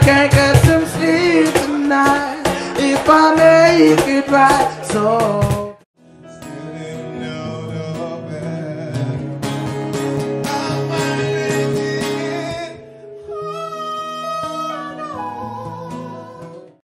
Can't get some sleep tonight if I make it right. So